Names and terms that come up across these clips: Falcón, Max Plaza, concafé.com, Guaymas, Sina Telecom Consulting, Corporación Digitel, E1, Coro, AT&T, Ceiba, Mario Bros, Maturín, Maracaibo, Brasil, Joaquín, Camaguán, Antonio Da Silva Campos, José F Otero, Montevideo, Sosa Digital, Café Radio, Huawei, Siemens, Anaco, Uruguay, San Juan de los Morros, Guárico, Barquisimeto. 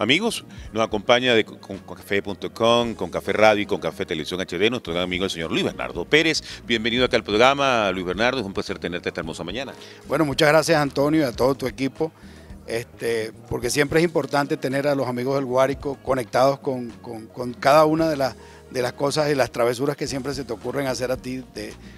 Amigos, nos acompaña de concafé.com, con Café Radio y con Café Televisión HD, nuestro gran amigo el señor Luis Bernardo Pérez. Bienvenido acá al programa, Luis Bernardo, es un placer tenerte esta hermosa mañana. Bueno, muchas gracias, Antonio, y a todo tu equipo, porque siempre es importante tener a los amigos del Guárico conectados con cada una de las cosas y las travesuras que siempre se te ocurren hacer a ti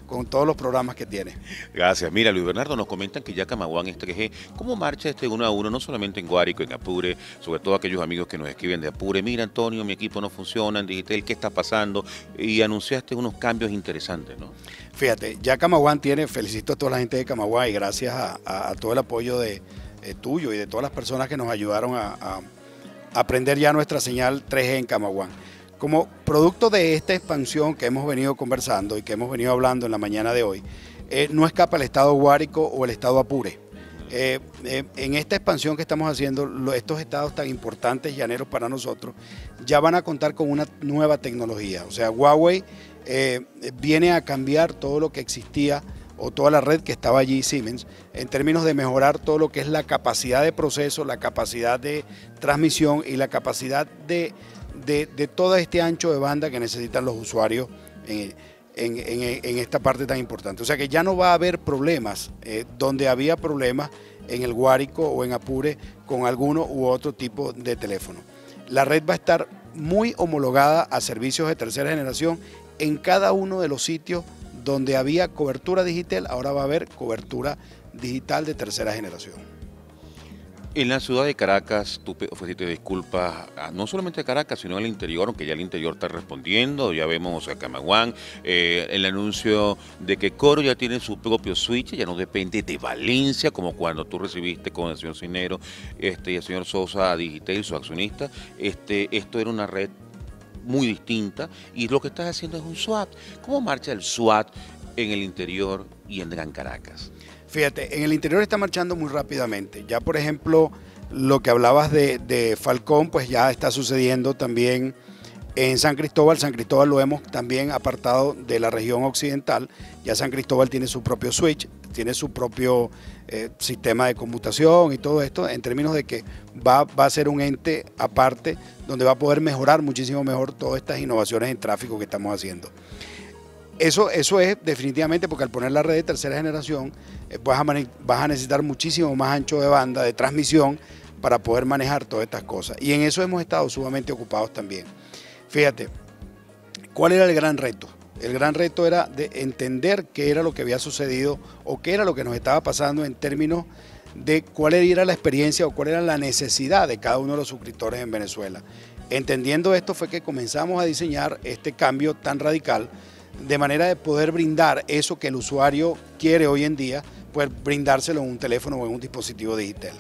con todos los programas que tienes. Gracias. Mira, Luis Bernardo, nos comentan que ya Camaguán es 3G. ¿Cómo marcha este 1 a 1, no solamente en Guárico, en Apure, sobre todo aquellos amigos que nos escriben de Apure? Mira, Antonio, mi equipo no funciona en Digitel, ¿qué está pasando? Y anunciaste unos cambios interesantes, ¿no? Fíjate, ya Camaguán tiene, felicito a toda la gente de Camaguán y gracias a todo el apoyo de tuyo y de todas las personas que nos ayudaron a aprender ya nuestra señal 3G en Camaguán. Como producto de esta expansión que hemos venido conversando y que hemos venido hablando en la mañana de hoy, no escapa el estado Guárico o el estado Apure. En esta expansión que estamos haciendo, estos estados tan importantes, llaneros para nosotros, ya van a contar con una nueva tecnología. O sea, Huawei viene a cambiar todo lo que existía o toda la red que estaba allí Siemens, en términos de mejorar todo lo que es la capacidad de proceso, la capacidad de transmisión y la capacidad de todo este ancho de banda que necesitan los usuarios en esta parte tan importante. O sea que ya no va a haber problemas donde había problemas en el Guárico o en Apure con alguno u otro tipo de teléfono. La red va a estar muy homologada a servicios de tercera generación en cada uno de los sitios donde había cobertura digital, ahora va a haber cobertura digital de tercera generación. En la ciudad de Caracas, tú ofreciste disculpas, no solamente a Caracas, sino al interior, aunque ya el interior está respondiendo, ya vemos a Camaguán, el anuncio de que Coro ya tiene su propio switch, ya no depende de Valencia, como cuando tú recibiste con el señor Cisnero y el señor Sosa Digital, su accionista. Esto era una red muy distinta y lo que estás haciendo es un SWAT. ¿Cómo marcha el SWAT en el interior y en Gran Caracas? Fíjate, en el interior está marchando muy rápidamente. Ya, por ejemplo, lo que hablabas de Falcón, pues ya está sucediendo también en San Cristóbal. San Cristóbal lo hemos también apartado de la región occidental. Ya San Cristóbal tiene su propio switch, tiene su propio sistema de conmutación y todo esto, en términos de que va a ser un ente aparte donde va a poder mejorar muchísimo mejor todas estas innovaciones en tráfico que estamos haciendo. Eso es definitivamente porque al poner la red de tercera generación vas a necesitar muchísimo más ancho de banda, de transmisión, para poder manejar todas estas cosas. Y en eso hemos estado sumamente ocupados también. Fíjate, ¿cuál era el gran reto? El gran reto era de entender qué era lo que había sucedido o qué era lo que nos estaba pasando en términos de cuál era la experiencia o cuál era la necesidad de cada uno de los suscriptores en Venezuela. Entendiendo esto fue que comenzamos a diseñar este cambio tan radical, de manera de poder brindar eso que el usuario quiere hoy en día, pues brindárselo en un teléfono o en un dispositivo digital.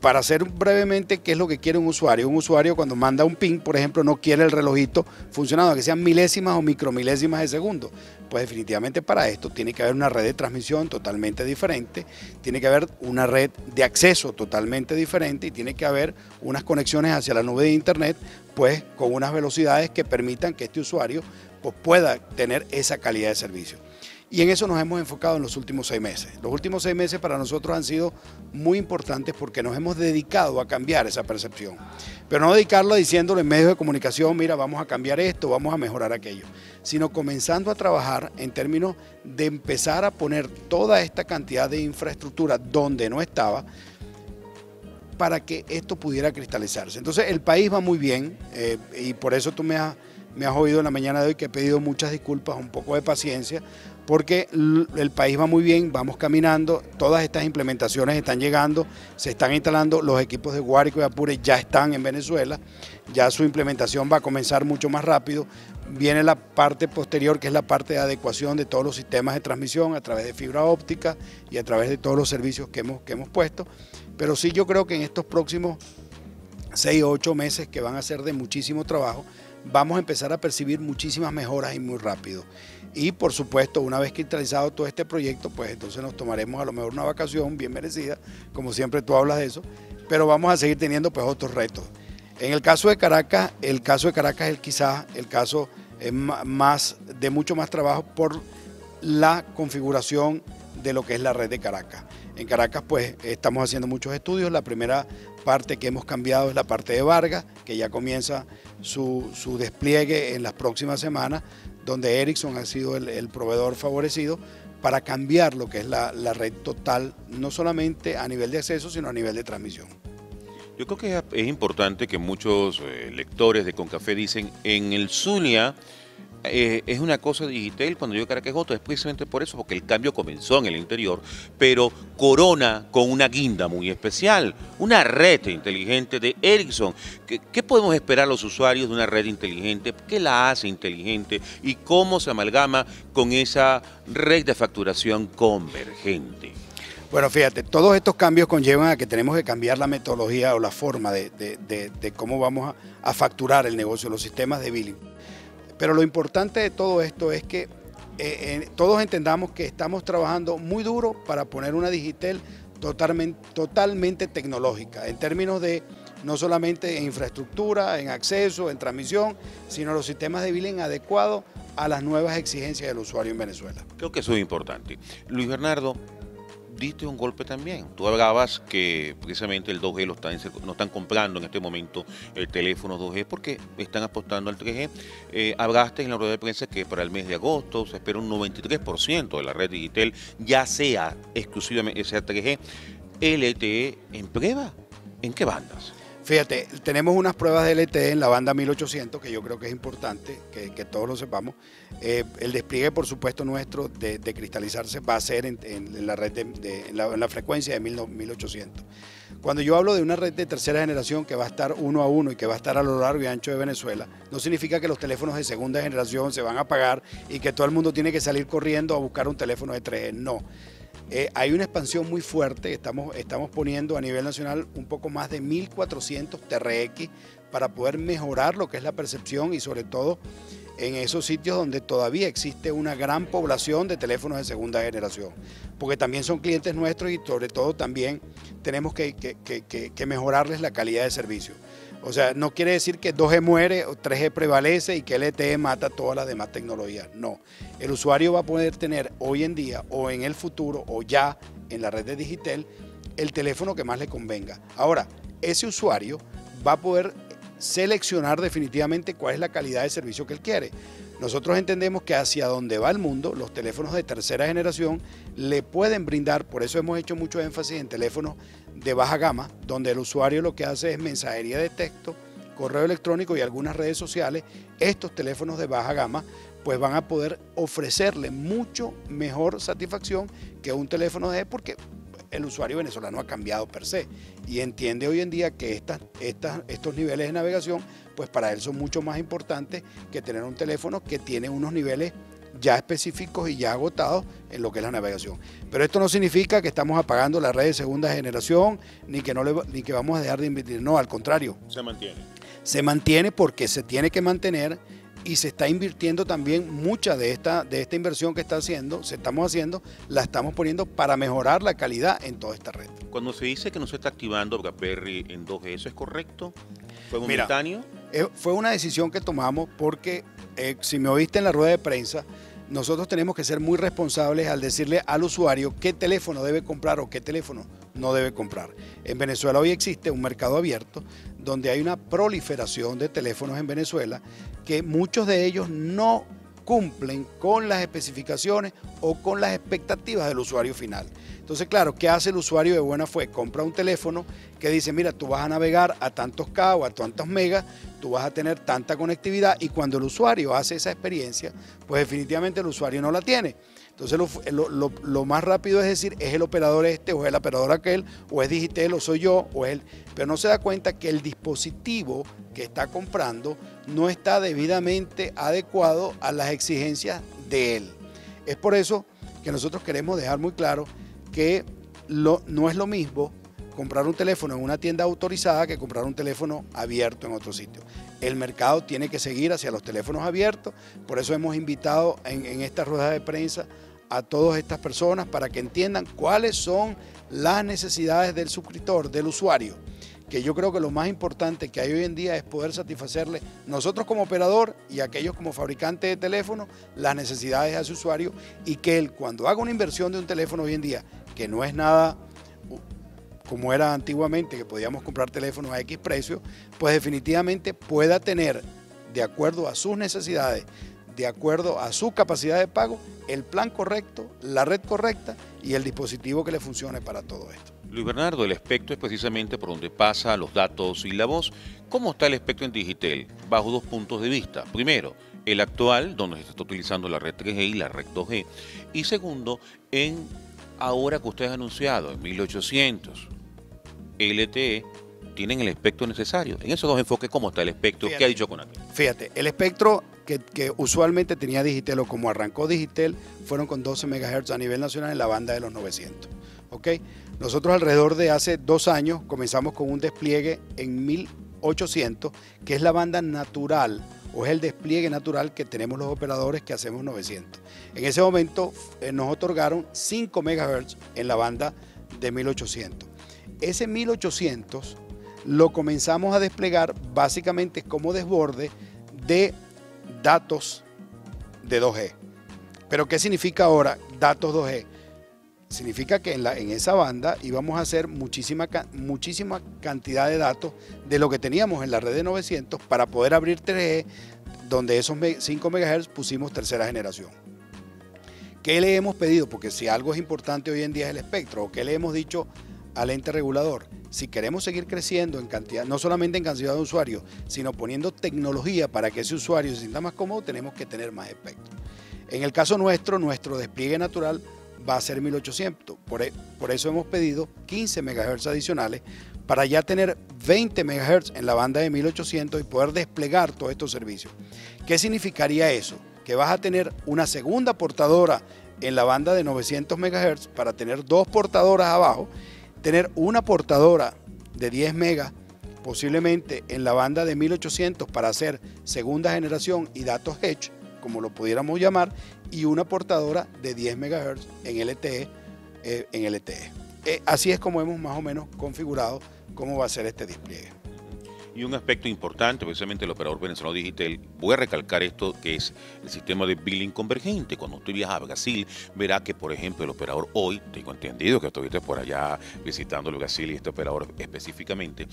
Para hacer brevemente qué es lo que quiere un usuario. Un usuario cuando manda un ping, por ejemplo, no quiere el relojito funcionando, que sean milésimas o micromilésimas de segundo. Pues definitivamente para esto tiene que haber una red de transmisión totalmente diferente, tiene que haber una red de acceso totalmente diferente y tiene que haber unas conexiones hacia la nube de internet, pues con unas velocidades que permitan que este usuario pues pueda tener esa calidad de servicio. Y en eso nos hemos enfocado en los últimos 6 meses. Los últimos 6 meses para nosotros han sido muy importantes porque nos hemos dedicado a cambiar esa percepción. Pero no dedicarla diciéndole en medios de comunicación, mira, vamos a cambiar esto, vamos a mejorar aquello. Sino comenzando a trabajar en términos de empezar a poner toda esta cantidad de infraestructura donde no estaba, para que esto pudiera cristalizarse. Entonces el país va muy bien y por eso tú me has oído en la mañana de hoy que he pedido muchas disculpas, un poco de paciencia, porque el país va muy bien, vamos caminando, todas estas implementaciones están llegando, se están instalando, los equipos de Guárico y Apure ya están en Venezuela, ya su implementación va a comenzar mucho más rápido, viene la parte posterior que es la parte de adecuación de todos los sistemas de transmisión a través de fibra óptica y a través de todos los servicios que hemos puesto, pero sí yo creo que en estos próximos 6 o 8 meses que van a ser de muchísimo trabajo, vamos a empezar a percibir muchísimas mejoras y muy rápido. Y por supuesto, una vez cristalizado todo este proyecto, pues entonces nos tomaremos a lo mejor una vacación bien merecida, como siempre tú hablas de eso, pero vamos a seguir teniendo pues otros retos. En el caso de Caracas, es quizás el caso más de mucho más trabajo por la configuración de lo que es la red de Caracas. En Caracas pues estamos haciendo muchos estudios, la primera parte que hemos cambiado es la parte de Vargas, que ya comienza su despliegue en las próximas semanas, donde Ericsson ha sido el proveedor favorecido para cambiar lo que es la red total, no solamente a nivel de acceso, sino a nivel de transmisión. Yo creo que es importante que muchos lectores de Concafé dicen, en el Zulia es una cosa Digitel, cuando yo Caracas es otra, es precisamente por eso, porque el cambio comenzó en el interior, pero corona con una guinda muy especial, una red inteligente de Ericsson. ¿Qué podemos esperar los usuarios de una red inteligente? ¿Qué la hace inteligente? ¿Y cómo se amalgama con esa red de facturación convergente? Bueno, fíjate, todos estos cambios conllevan a que tenemos que cambiar la metodología o la forma de cómo vamos a facturar el negocio, los sistemas de billing. Pero lo importante de todo esto es que todos entendamos que estamos trabajando muy duro para poner una Digitel totalmente tecnológica, en términos de no solamente en infraestructura, en acceso, en transmisión, sino los sistemas de billing adecuados a las nuevas exigencias del usuario en Venezuela. Creo que eso es importante. Luis Bernardo, diste un golpe también. Tú hablabas que precisamente el 2G no están comprando en este momento el teléfono 2G porque están apostando al 3G. Hablaste en la rueda de prensa que para el mes de agosto se espera un 93% de la red Digitel ya sea exclusivamente sea 3G. LTE en prueba. ¿En qué bandas? Fíjate, tenemos unas pruebas de LTE en la banda 1800, que yo creo que es importante que todos lo sepamos. El despliegue, por supuesto, nuestro de cristalizarse va a ser en la red en la frecuencia de 1800. Cuando yo hablo de una red de tercera generación que va a estar 1 a 1 y que va a estar a lo largo y ancho de Venezuela, no significa que los teléfonos de segunda generación se van a apagar y que todo el mundo tiene que salir corriendo a buscar un teléfono de 3G, no. Hay una expansión muy fuerte, estamos poniendo a nivel nacional un poco más de 1400 TRX para poder mejorar lo que es la percepción y sobre todo en esos sitios donde todavía existe una gran población de teléfonos de segunda generación, porque también son clientes nuestros y sobre todo también tenemos que mejorarles la calidad de servicio. O sea, no quiere decir que 2G muere o 3G prevalece y que LTE mata todas las demás tecnologías. No, el usuario va a poder tener hoy en día o en el futuro o ya en la red de Digitel el teléfono que más le convenga. Ahora, ese usuario va a poder seleccionar definitivamente cuál es la calidad de servicio que él quiere. Nosotros entendemos que hacia donde va el mundo, los teléfonos de tercera generación le pueden brindar, por eso hemos hecho mucho énfasis en teléfonos de baja gama, donde el usuario lo que hace es mensajería de texto, correo electrónico y algunas redes sociales. Estos teléfonos de baja gama pues van a poder ofrecerle mucho mejor satisfacción que un teléfono de porque el usuario venezolano ha cambiado per se y entiende hoy en día que estos niveles de navegación pues para él son mucho más importantes que tener un teléfono que tiene unos niveles ya específicos y ya agotados en lo que es la navegación. Pero esto no significa que estamos apagando la red de segunda generación ni que, ni que vamos a dejar de invertir, no, al contrario. Se mantiene. Se mantiene porque se tiene que mantener y se está invirtiendo también mucha de esta inversión que estamos haciendo, la estamos poniendo para mejorar la calidad en toda esta red. Cuando se dice que no se está activando BlackBerry en 2G, ¿eso es correcto? ¿Fue momentáneo? Mira, fue una decisión que tomamos porque, si me oíste en la rueda de prensa, nosotros tenemos que ser muy responsables al decirle al usuario qué teléfono debe comprar o qué teléfono no debe comprar. En Venezuela hoy existe un mercado abierto donde hay una proliferación de teléfonos en Venezuela que muchos de ellos no cumplen con las especificaciones o con las expectativas del usuario final. Entonces, claro, ¿qué hace el usuario de buena fe? Compra un teléfono que dice, mira, tú vas a navegar a tantos K o a tantos megas, tú vas a tener tanta conectividad y cuando el usuario hace esa experiencia, pues definitivamente el usuario no la tiene. Entonces lo más rápido es decir, es el operador este o es el operador aquel, o es Digitel o soy yo, o es él. Pero no se da cuenta que el dispositivo que está comprando no está debidamente adecuado a las exigencias de él. Es por eso que nosotros queremos dejar muy claro que no es lo mismo comprar un teléfono en una tienda autorizada que comprar un teléfono abierto en otro sitio. El mercado tiene que seguir hacia los teléfonos abiertos, por eso hemos invitado en esta rueda de prensa a todas estas personas para que entiendan cuáles son las necesidades del suscriptor, del usuario, que yo creo que lo más importante que hay hoy en día es poder satisfacerle nosotros como operador y aquellos como fabricante de teléfono las necesidades a su usuario y que él cuando haga una inversión de un teléfono hoy en día, que no es nada como era antiguamente, que podíamos comprar teléfonos a X precio, pues definitivamente pueda tener, de acuerdo a sus necesidades, de acuerdo a su capacidad de pago, el plan correcto, la red correcta y el dispositivo que le funcione para todo esto. Luis Bernardo, el espectro es precisamente por donde pasa los datos y la voz. ¿Cómo está el espectro en Digitel? Bajo dos puntos de vista. Primero, el actual, donde se está utilizando la red 3G y la red 2G. Y segundo, en ahora que ustedes han anunciado, en 1800, LTE, tienen el espectro necesario. En esos dos enfoques, ¿cómo está el espectro? Fíjate, ¿qué ha dicho Conatel? Fíjate, el espectro que usualmente tenía Digitel, o como arrancó Digitel, fueron con 12 MHz a nivel nacional en la banda de los 900. ¿Okay? Nosotros alrededor de hace 2 años comenzamos con un despliegue en 1800, que es la banda natural, o es el despliegue natural que tenemos los operadores que hacemos 900. En ese momento nos otorgaron 5 MHz en la banda de 1800. Ese 1800 lo comenzamos a desplegar básicamente como desborde de datos de 2G. ¿Pero qué significa ahora datos 2G? Significa que en esa banda íbamos a hacer muchísima cantidad de datos de lo que teníamos en la red de 900 para poder abrir 3G, donde esos 5 MHz pusimos tercera generación. ¿Qué le hemos pedido? Porque si algo es importante hoy en día es el espectro, o qué le hemos dicho al ente regulador. Si queremos seguir creciendo en cantidad, no solamente en cantidad de usuarios, sino poniendo tecnología para que ese usuario se sienta más cómodo, tenemos que tener más espectro. En el caso nuestro, nuestro despliegue natural va a ser 1800, por eso hemos pedido 15 MHz adicionales para ya tener 20 MHz en la banda de 1800 y poder desplegar todos estos servicios. ¿Qué significaría eso? Que vas a tener una segunda portadora en la banda de 900 MHz para tener 2 portadoras abajo, tener una portadora de 10 megas posiblemente en la banda de 1800 para hacer segunda generación y datos edge, como lo pudiéramos llamar, y una portadora de 10 MHz en LTE. Así es como hemos más o menos configurado cómo va a ser este despliegue. Y un aspecto importante, precisamente el operador venezolano Digitel, voy a recalcar esto, que es el sistema de billing convergente. Cuando usted viaja a Brasil, verá que, por ejemplo, el operador hoy, tengo entendido que estuviste por allá visitando Brasil y este operador específicamente,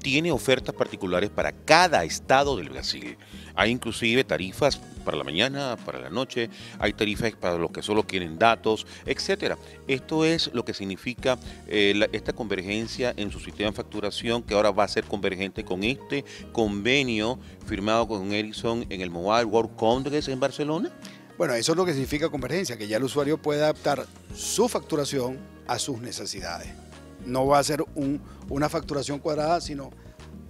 tiene ofertas particulares para cada estado del Brasil. Hay inclusive tarifas para la mañana, para la noche, hay tarifas para los que solo quieren datos, etcétera. Esto es lo que significa esta convergencia en su sistema de facturación, que ahora va a ser convergente con este convenio firmado con Ericsson en el Mobile World Congress en Barcelona? Bueno, eso es lo que significa convergencia, que ya el usuario puede adaptar su facturación a sus necesidades. No va a ser una facturación cuadrada, sino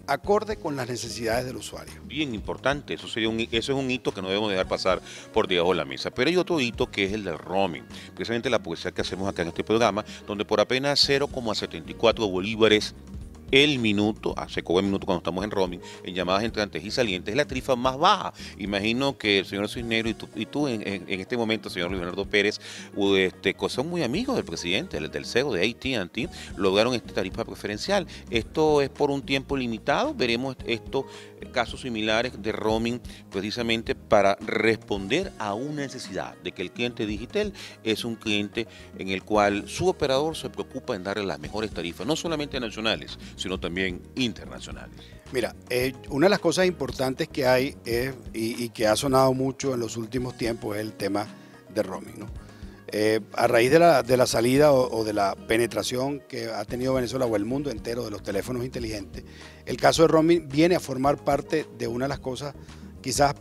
acorde con las necesidades del usuario. Bien importante, eso es un hito que no debemos dejar pasar por debajo de la mesa. Pero hay otro hito que es el del roaming, precisamente la publicidad que hacemos acá en este programa, donde por apenas 0,74 bolívares el minuto, hace como el minuto cuando estamos en roaming, en llamadas entrantes y salientes, es la tarifa más baja. Imagino que el señor Cisnero y tú en este momento, señor Luis Bernardo Pérez, son muy amigos del presidente, del CEO de AT&T, lograron esta tarifa preferencial. Esto es por un tiempo limitado, veremos estos casos similares de roaming precisamente para responder a una necesidad de que el cliente Digitel es un cliente en el cual su operador se preocupa en darle las mejores tarifas, no solamente nacionales, sino también internacionales. Mira, una de las cosas importantes que hay y que ha sonado mucho en los últimos tiempos es el tema de roaming, ¿no? A raíz de la salida o de la penetración que ha tenido Venezuela o el mundo entero de los teléfonos inteligentes, el caso de roaming viene a formar parte de una de las cosas quizás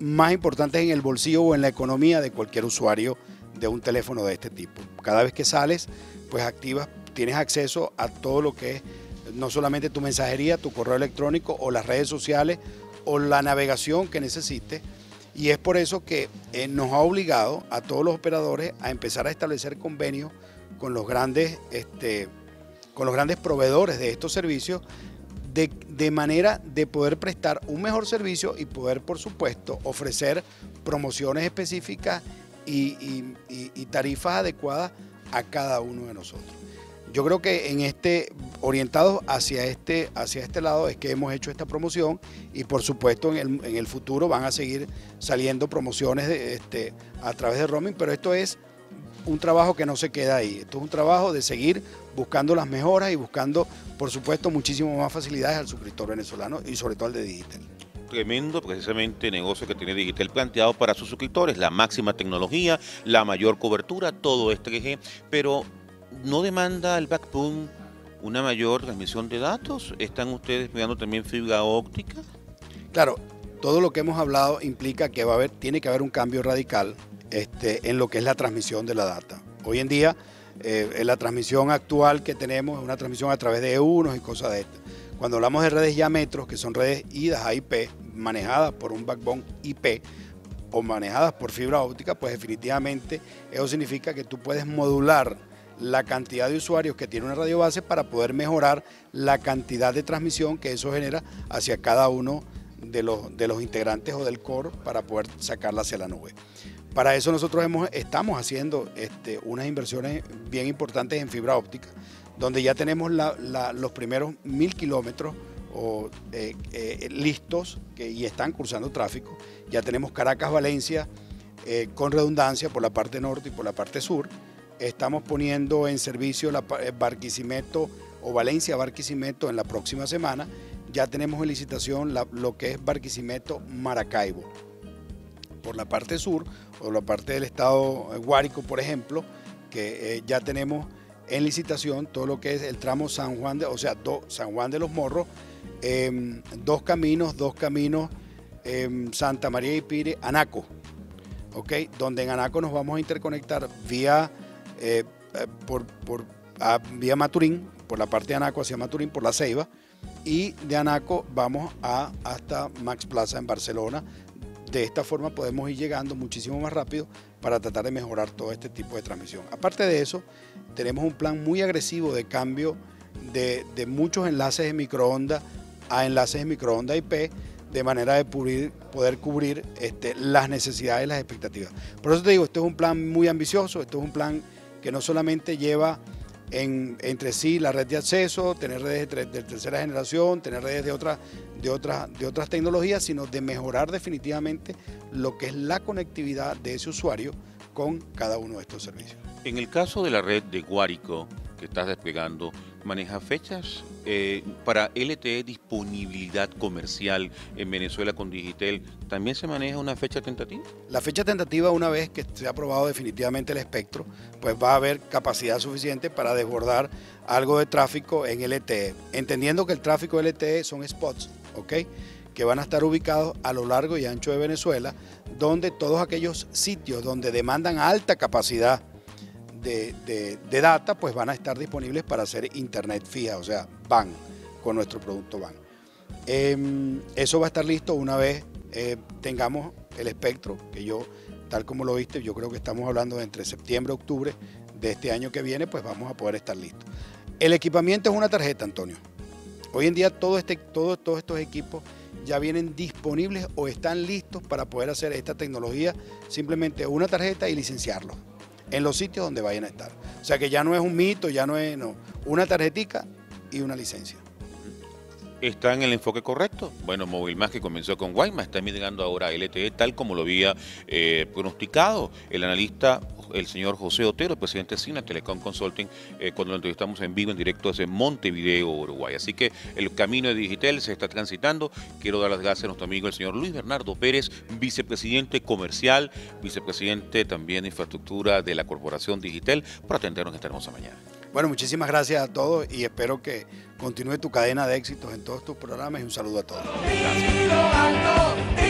más importantes en el bolsillo o en la economía de cualquier usuario de un teléfono de este tipo. Cada vez que sales, pues activas, tienes acceso a todo lo que es no solamente tu mensajería, tu correo electrónico o las redes sociales o la navegación que necesites, y es por eso que nos ha obligado a todos los operadores a empezar a establecer convenios con los grandes, proveedores de estos servicios de manera de poder prestar un mejor servicio y poder, por supuesto, ofrecer promociones específicas y tarifas adecuadas a cada uno de nosotros. Yo creo que orientados hacia este lado es que hemos hecho esta promoción, y por supuesto en el futuro van a seguir saliendo promociones a través de roaming, pero esto es un trabajo que no se queda ahí. Esto es un trabajo de seguir buscando las mejoras y buscando, por supuesto, muchísimo más facilidades al suscriptor venezolano y sobre todo al de Digitel. Tremendo, precisamente, negocio que tiene Digitel planteado para sus suscriptores, la máxima tecnología, la mayor cobertura, todo es 3G, pero ¿no demanda el backbone una mayor transmisión de datos? ¿Están ustedes mirando también fibra óptica? Claro, todo lo que hemos hablado implica que va a haber, tiene que haber un cambio radical en lo que es la transmisión de la data. Hoy en día, la transmisión actual que tenemos es una transmisión a través de E1 y cosas de estas. Cuando hablamos de redes ya metros, que son redes idas a IP, manejadas por un backbone IP o manejadas por fibra óptica, pues definitivamente eso significa que tú puedes modular la cantidad de usuarios que tiene una radio base para poder mejorar la cantidad de transmisión que eso genera hacia cada uno de los integrantes o del core para poder sacarla hacia la nube. Para eso nosotros estamos haciendo unas inversiones bien importantes en fibra óptica, donde ya tenemos los primeros 1000 kilómetros listos y están cursando tráfico. Ya tenemos Caracas, Valencia con redundancia por la parte norte y por la parte sur. Estamos poniendo en servicio Barquisimeto o Valencia Barquisimeto en la próxima semana. Ya tenemos en licitación lo que es Barquisimeto Maracaibo por la parte sur o la parte del estado Guárico, por ejemplo, que ya tenemos en licitación todo lo que es el tramo San Juan de los Morros, dos caminos, Santa María y Pire, Anaco, ¿okay? Donde en Anaco nos vamos a interconectar vía Maturín, por la parte de Anaco hacia Maturín, por la Ceiba, y de Anaco vamos hasta Max Plaza en Barcelona. De esta forma podemos ir llegando muchísimo más rápido para tratar de mejorar todo este tipo de transmisión. Aparte de eso, tenemos un plan muy agresivo de cambio de muchos enlaces de microondas a enlaces de microondas IP, de manera de poder cubrir las necesidades y las expectativas. Por eso te digo, esto es un plan muy ambicioso, esto es un plan que no solamente lleva entre sí la red de acceso, tener redes de tercera generación, tener redes de otras tecnologías, sino de mejorar definitivamente lo que es la conectividad de ese usuario con cada uno de estos servicios. En el caso de la red de Guárico que estás desplegando, ¿maneja fechas para LTE disponibilidad comercial en Venezuela con Digitel? ¿También se maneja una fecha tentativa? La fecha tentativa, una vez que se ha aprobado definitivamente el espectro, pues va a haber capacidad suficiente para desbordar algo de tráfico en LTE, entendiendo que el tráfico LTE son spots, ¿ok?, que van a estar ubicados a lo largo y ancho de Venezuela, donde todos aquellos sitios donde demandan alta capacidad de data, pues van a estar disponibles para hacer internet fija, o sea, van con nuestro producto van. Eso va a estar listo una vez tengamos el espectro, que tal como lo viste, yo creo que estamos hablando de entre septiembre y octubre de este año que viene, pues vamos a poder estar listos. El equipamiento es una tarjeta, Antonio. Hoy en día todos estos equipos ya vienen disponibles o están listos para poder hacer esta tecnología, simplemente una tarjeta y licenciarlos en los sitios donde vayan a estar. O sea que ya no es un mito, no. Una tarjetica y una licencia. ¿Está en el enfoque correcto? Bueno, Movilmás, que comenzó con Guaymas, está migrando ahora a LTE, tal como lo había pronosticado el analista, el señor José Otero, presidente de Sina Telecom Consulting, cuando lo entrevistamos en vivo, en directo desde Montevideo, Uruguay. Así que el camino de Digitel se está transitando. Quiero dar las gracias a nuestro amigo el señor Luis Bernardo Pérez, vicepresidente comercial, vicepresidente también de infraestructura de la Corporación Digitel, por atendernos esta hermosa mañana. Bueno, muchísimas gracias a todos y espero que continúe tu cadena de éxitos en todos tus programas y un saludo a todos. Gracias.